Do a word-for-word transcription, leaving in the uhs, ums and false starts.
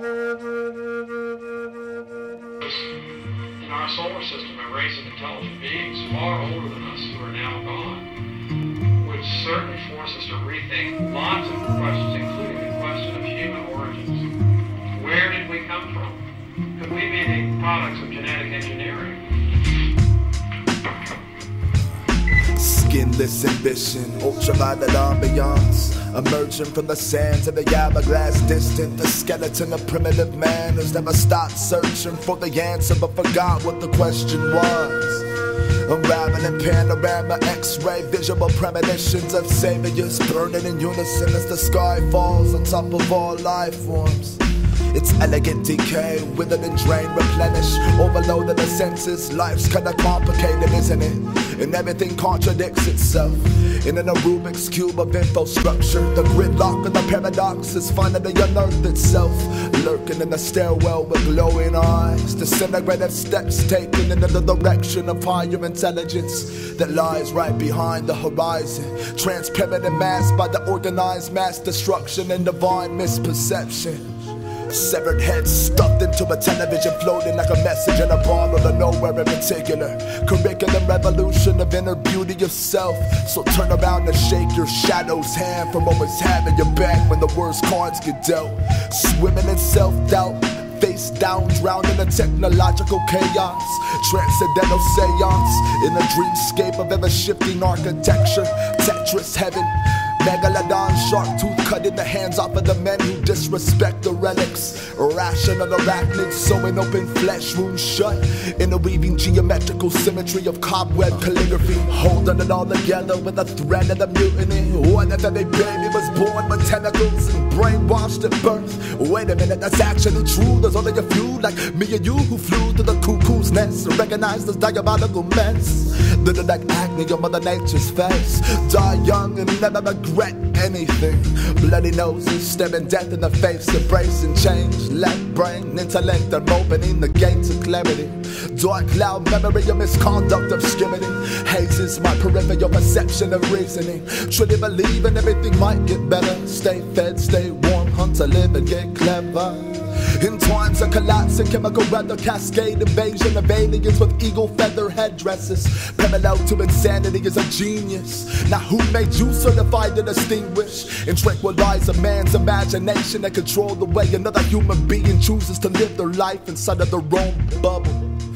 In our solar system, a race of intelligent beings far older than us who are now gone would certainly force us to rethink lots of questions, including the question of human origins. Where did we come from? Could we be the products of genetic engineering? Skinless ambition, ultraviolet ambiance, emerging from the sands of the hourglass distant. The skeleton of primitive man who's never stopped searching for the answer but forgot what the question was. Unraveling panorama, x-ray, visual premonitions of saviors burning in unison as the sky falls on top of all life forms. It's elegant decay, withered and drained, replenished, overloaded the senses. Life's kinda complicated, isn't it? And everything contradicts itself. And in a Rubik's cube of infrastructure, the gridlock of the paradox is finally unearthed itself. Lurking in the stairwell with glowing eyes, disintegrative steps taken in the direction of higher intelligence that lies right behind the horizon, transparent and masked by the organized mass destruction and divine misperception. Severed heads stuffed into a television, floating like a message in a ball out of nowhere in particular. Curriculum revolution of inner beauty yourself. So turn around and shake your shadow's hand from always having your back when the worst cards get dealt. Swimming in self-doubt, face down, drowning in technological chaos. Transcendental seance in a dreamscape of ever-shifting architecture. Tetris heaven, megalodon shark tooth cutting the hands off of the men who disrespect the relics. Irrational arachnids sewing open flesh wounds shut, interweaving geometrical symmetry of cobweb calligraphy, holding it all together with a thread of the mutiny. What if every baby was born with tentacles and brainwashed at birth? Wait a minute, that's actually true. There's only a few like me and you who flew to the cuckoo's nest and recognized this diabolical mess. Did it like acne on Mother Nature's face? Die young and never regret anything. Bloody noses, staring death in the face, embracing change, left brain, intellect, I'm opening the gate to clarity. Dark cloud memory of misconduct, obscurity hazes my peripheral perception of reasoning. Truly believing everything might get better. Stay fed, stay warm, hunt to live and get clever. In times of collapse and chemical weather, cascade invasion of aliens with eagle feather headdresses. Parallel to insanity is a genius. Now who made you certified to distinguish and tranquilize a man's imagination and control the way another human being chooses to live their life inside of their own bubble?